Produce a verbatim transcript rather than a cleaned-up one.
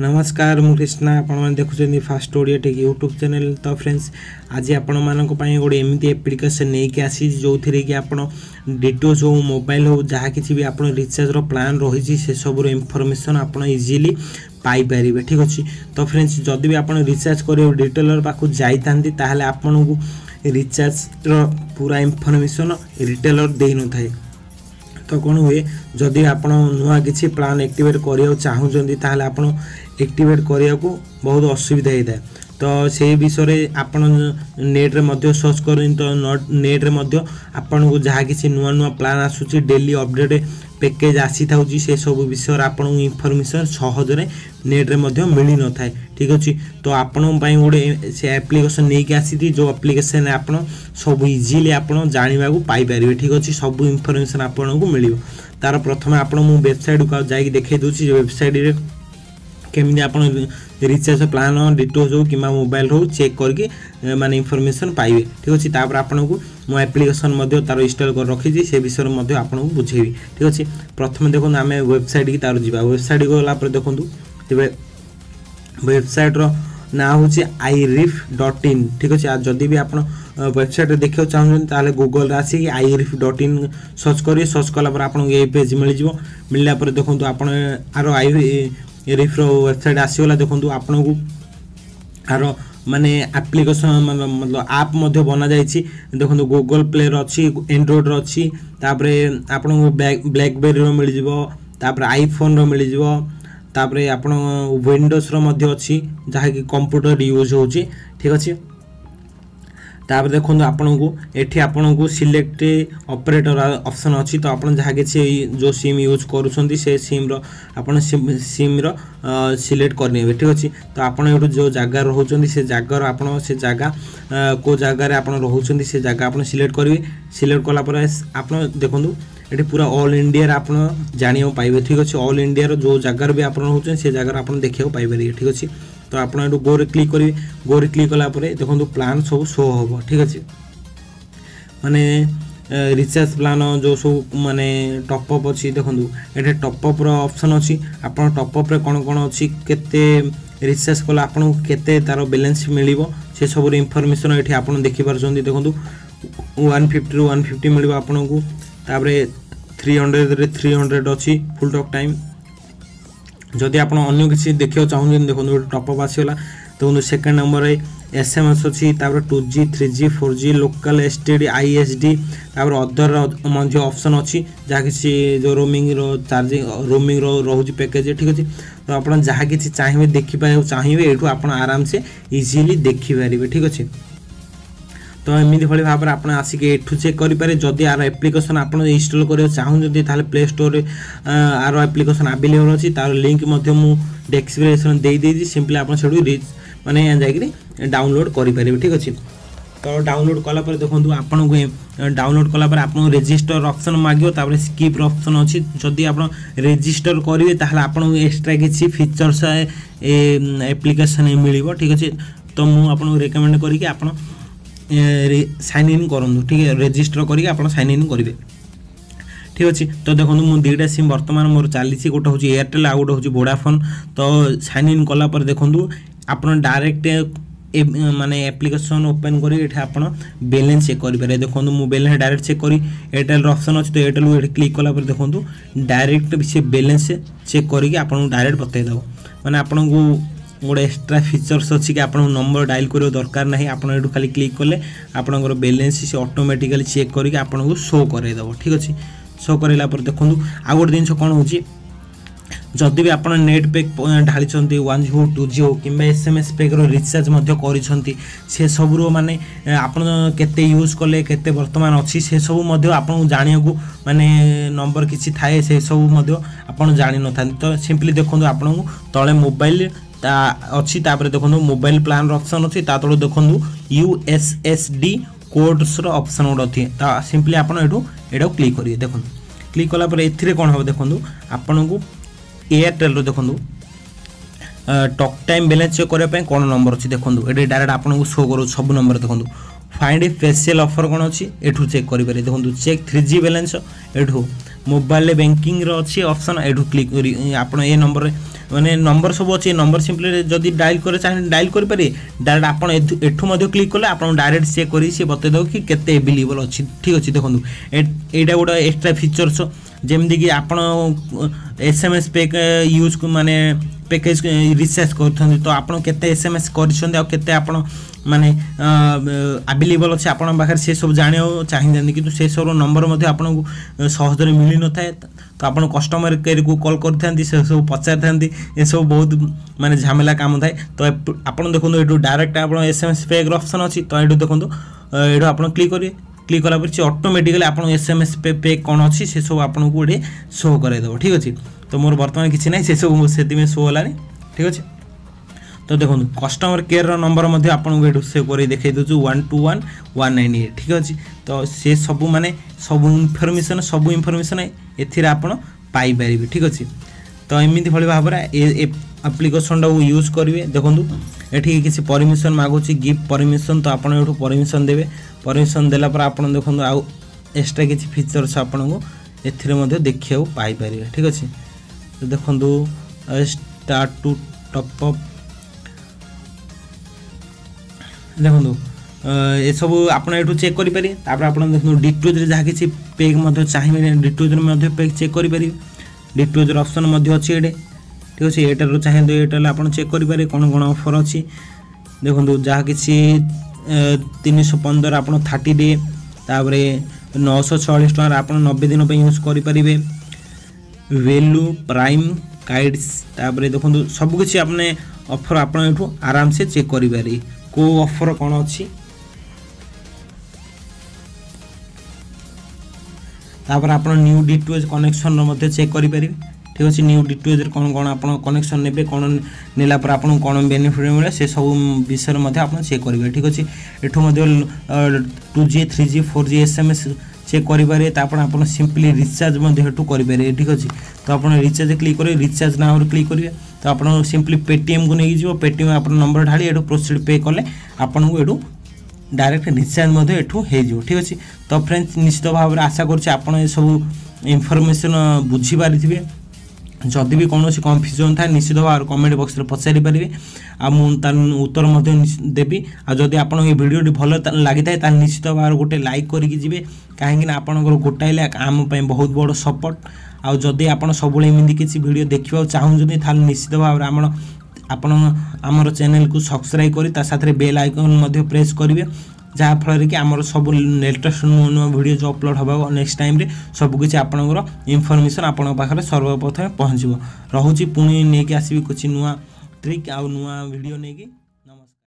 नमस्कार मु कृष्णा आपण देखुं fast Odia tech YouTube channel. तो फ्रेंड्स आज आपण मानक पई गोटे एमती एप्लिकेसन नहीं कि आसी जो थी कि आप डिटोज हो मोबाइल हो जहाँ किसी भी आप रिचार्ज प्लान रही से सबूर इनफर्मेसन आप इजिली पाई पारे। ठीक अच्छे। तो फ्रेंड्स जदि भी आप रिचार्ज कर डिटेलर पाक जाता आपको रिचार्ज पूरा इनफर्मेसन रिटेलर दे न थाए। तो कौन हुए जदि आप नुआ कि प्लान एक्टिवेट करा चाहूँगी आप एक्टिवेट करा बहुत असुविधा होता है। तो से विषय आप नेट्रे सर्च कर नेट्रे आपन को जहाँ किसी नुआ नुआ प्लान आसूसी डेली अपडेट पैकेज आसी था से सब विषय आपन इनफर्मेशन सहजरे नेट्रे मिल न थाए। ठीक अच्छे। तो आपण गोटे से एप्लिकेसन नहीं कि आसी जो एप्लिकेसन आप सब इजिली आप जाना पारे। ठीक अच्छे। सब इनफर्मेशन आपन को मिल तार प्रथम आपन मु वेबसाइट को जाई देखे दूसरी वेबसाइट केमी आप रिचार्ज प्लान डिटेल्स हो कि मोबाइल हो चेक करके माने इनफॉर्मेशन पाइबे। ठीक अच्छे। तापर आपको मो एप्लिकेशन तार इंस्टॉल कर रखी से विषय में आपको बुझेबी। ठीक अच्छे। प्रथम देखो आम वेबसाइट की तार जावा वेबसाइट गलापर देखूँ तेज वेबसाइट्र ना हूँ आई रिफ डॉट इन। ठीक अच्छे। जदि भी आप वेबसाइट देखा चाहूँ गूगल आसिक I ref dot in search करेंगे। सर्च कलापर आपको ये पेज मिल मिलला देखो आप आई रिफ्र वेबसाइट आसीगला। देखो आपन को आर माने एप्लिकेशन मतलब आप मध्य बना जाए। देखो गूगल प्ले अच्छी एंड्रोइड अच्छी तापर आपन ब्लैकबेरी मिल जापर आईफोन मिल जापर आप विंडोज अच्छी जहाँकि कंप्यूटर यूज हो। ठीक अच्छे। तापर देखो आपन को एठी आपन को सिलेक्ट ऑपरेटर ऑप्शन अच्छी। तो आपन जहाँ किसी जो सिम यूज करुँच से सिम रो आपन सिम रो सिलेक्ट करने। ठीक अच्छे। तो आपन ये जो जगह रोचे से जगार आप जगह को जगार आप रोचे से जगह आप सिलेक्ट करेंगे। सिलेक्ट कलापर आप देखो ये पूरा ऑल इंडिया आप जाना पाइबे। ठीक अच्छे। ऑल इंडिया जो जगार भी आप रोचे से जगार आप देखा पाइपर। ठीक अच्छे। तो आप गोरे क्लिक करेंगे। गोरे क्लिक कलापर देखो प्लान सब शो हम। ठीक अच्छे। माने रिचार्ज प्लान जो सब माने टॉपअप अच्छी। देखो ये टॉपअप रो ऑप्शन अच्छी। आप टॉपअप रे कौन कौन अच्छी केते रिचार्ज कला आपन केते तार बैलेंस मिलिबो से सब इनफॉरमेशन ये आप देखिपार। देखो वन फिफ्टी वन फिफ्टी मिल आपको तापरे थ्री हंड्रेड रे थ्री हंड्रेड अच्छी फुल टॉक टाइम। जदि आप किसी देखा चाहूँ देखो गोटे टॉपअप आसगला। देखो सेकेंड नंबर रे एस एम एस अच्छी two G three G four G local S T D I S D तापर अदर ऑप्शन अच्छी जहाँ किसी जो रोमिंग रो चार्जिंग रोमिंग रो रोज पैकेज। ठीक अच्छे। तो आप जहाँ किसी चाहिए देखिए चाहिए यूँ आप आराम से इजिली देखिपारे। ठीक अच्छे। तो एमती भाई भाव में आप आसिक एठू चेक करें। जदि आर एप्लिकेसन आप इनस्टल करा चाहूँगी प्ले स्टोर आर एप्लिकेसन आवेलेबल अच्छी तार लिंक डेस्क्रिप्सन दे देती सिंपली आप माने जाकर डाउनलोड करेंगे। ठीक अच्छे। तो डाउनलोड कलापर देखो आपको डाउनलोड कलापर आप रेजिस्टर ऑप्शन मांगे तापर स्किप ऑप्शन अच्छी। जदि आप रेजिस्टर करेंगे ताल आपको एक्सट्रा किसी फीचर्स एप्लिकेसन मिल। ठीक अच्छे। तो मुझे रेकमेंड करी आप साइन इन करूँ। ठीक है। रेजिस्टर करके आप साइन इन करेंगे। ठीक अच्छे। तो देखो मुझे दुईटा सिम बर्तमान मोर चली गोटे हूँ एयरटेल आउ गोटे हूँ वोडाफोन। तो साइन इन कलापर देखो आप डायरेक्ट माने एप्लिकेशन ओपन कर बैलेंस चेक करें। देखो मुझे बैलेंस डायरेक्ट चेक करी एयरटेल ऑप्शन अच्छे। तो एयरटेल को क्लिक कलापर देखो डायरेक्ट से बैलेंस चेक करके आपको डायरेक्ट बतईदेव माने आपको गोटे एक्सट्रा फीचर्स अच्छी कि आप नंबर डायल कर दरकार ना आपठू खाली क्लिक कले आपंकर बैलेंस से ऑटोमेटिकली चेक करके आपको शो करदेव। ठीक अच्छे। शो कराला देखूँ आउ गोटे जिन कौन हो जदि भी आप नेट पैक ढाली वन जी हो टू जी हो कि एस एम एस पैक्र रिचार्ज कर सबूर मानने आपत यूज कले के बर्तमान अच्छी से सब आप जाना माने नंबर किसी थाए से सब आप जान न था। तो सिंपली देखो आपन तले मोबाइल अच्छी तापर देखो मोबाइल प्लान ऑप्शन अच्छी तलू देखो यूएसएसडी कोड्स रो ऑप्शन गोटे अच्छी। सिंपली आप क्लिक करेंगे। देखो क्लिक कलापर ए कौन हम देखो आपन को एयरटेल देखो टॉक टाइम बैलेंस चेक करने कौन नंबर अच्छी। देखो ये डायरेक्ट आपको शो करूँ सब नंबर। देखो फाइंड स्पेशल ऑफर कौन अच्छी एठू चेक करें। देखो चेक थ्री जी बैलेंस एठू मोबाइल बैंकिंग रो अच्छी ऑप्शन एडु क्लिक करी आपन ए नंबर माने नंबर सब अच्छे नंबर सिंपली जदि डायल करे चाहे डायल कर पारे डायरेक्ट आपन एठु मधो क्लिक कले आपन डायरेक्ट से करी से बते दो कि केते अवेलेबल अछि ठीक अछि देखंदु एटा गोडा एक्स्ट्रा फीचर्स जेमदी कि आपन एसएमएस पैक यूज माने पैकेज रिसर्च करथन तो आपन केते एसएमएस करछन आ केते आपन माने अवेलेबल अच्छे आपण पाखे से सब जाने चाहिए कि से सब नंबर आपको सहज में मिल न था तो आप कस्टमर केयर को कॉल करते सब पचार था ये सब बहुत माने झमेला काम थाए तो आप देखो यू डायरेक्ट आप एसएमएस पैक ऑप्शन अच्छी तो यू देखो यू आप क्लिक करेंगे क्लिक कलापर से ऑटोमेटिकली आप एसएमएस पे पैक कौन अच्छी से सब आपको गोटे शो कराइदेव ठीक अच्छे तो मोर बर्तमान किसी ना से सब से शो होलानी ठीक अच्छे तो देखो कस्टमर केयर नंबर आपको सेव कर देखे दूसरे one two one one nine eight ठीक अच्छे तो से सब माने सब इनफर्मेशन सब इनफर्मेशन एथिरा आपन पाई परिबे ठीक अच्छे तो एमती भाव एप्लिकेशन टाइम यूज करेंगे देखो ये किसी परमिशन मागुच गिफ्ट परमिशन तो आपड़ ये परमिशन देवे परमिशन देलापर आप देखो आउ एक्सट्रा किसी फीचर्स आपको एथे देखा पाइपर ठीक अच्छे तो देखो स्टार्ट टू टॉपअप देखो ये सब आप चेक करेंगे देखो डिटोज जहाँ किसी पेक चाहिए डिटोज में पेक चेक करेंगे डिटोज ऑप्शन अच्छे ये ठीक अच्छे एयरटेल चाहिए तो एयरटेल आप चेक करेंगे कौन कौन ऑफर अच्छी देखो जहाँ किसी तीन सौ पंदर आप थर्टी डे तापर नौश छयालीस टकर आप नब्बे दिन यूज करेंगे वेलू प्राइम गाइड्स तापर देखो सबकिछ आपने ऑफर आप आराम से चेक करेंगे को ऑफर कौन अच्छी तापर आप न्यू डिटोज कनेक्शन चेक करेंगे ठीक अच्छे न्यू डिटोज कौन कौन आप कनेक्शन ने कौन नेलापर आप कौन बेनिफिट मिले से सब विषय में आप चेक करेंगे ठीक अच्छे ये two G three G four G S M S check करेंगे आप सिंपली रिचार्ज करेंगे ठीक अच्छे तो आप रिचार्ज क्लिक करेंगे रिचार्ज ना क्लिक करेंगे तो आप सिंपली पेटीएम को नहीं पेटीएम आप नंबर ढाली एठू प्रोसीड पे कले आपको एठू डायरेक्ट रिचार्ज एठू हो ठीक अच्छे तो फ्रेंड्स निश्चित भाव में आशा कर सब इनफॉरमेशन बुझी पारे जदि भी कौन कन्फ्यूजन था निश्चित भाव कमेंट बक्स पचारि पारे आ उत्तर देवी आ जदि आप भिडियो भल लगी था निश्चित भाव गोटे लाइक करके जी कहीं आप गोटाए लाख आमपाई बहुत बड़ सपोर्ट आउ जदि आप सब एमती किसी भिड देखा चाहूँगी ताल निश्चित भाव में आम आपण आमर चैनल को सब्सक्राइब करी ता साथ रे बेल आइकन प्रेस करेंगे जहाँफल कि आमर सब लेटेस्ट नुआ नुआ भिड जो अपलोड होगा नेक्स्ट टाइम सबकिछ आपणकर इनफर्मेशन आपण पाखे सर्वप्रथमें पहुँचो रोचे पुणी नहीं आसबि किसी नुआ ट्रिक आउ नुआ भिड नहीं।